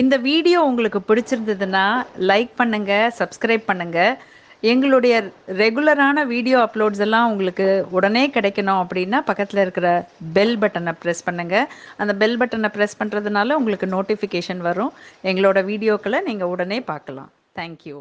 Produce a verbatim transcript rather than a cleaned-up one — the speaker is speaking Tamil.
இந்த வீடியோ உங்களுக்கு பிடிச்சிருந்ததுன்னா லைக் பண்ணுங்க, சப்ஸ்கிரைப் பண்ணுங்க. எங்களுடைய ரெகுலரான வீடியோ அப்லோட்ஸ் எல்லாம் உங்களுக்கு உடனே கிடைக்கணும் அப்படின்னா பக்கத்தில் இருக்கிற பெல் பட்டனை ப்ரெஸ் பண்ணுங்கள். அந்த பெல் பட்டனை ப்ரெஸ் பண்ணுறதுனால உங்களுக்கு நோட்டிஃபிகேஷன் வரும். எங்களோட வீடியோக்களை நீங்கள் உடனே பார்க்கலாம். தேங்க்யூ.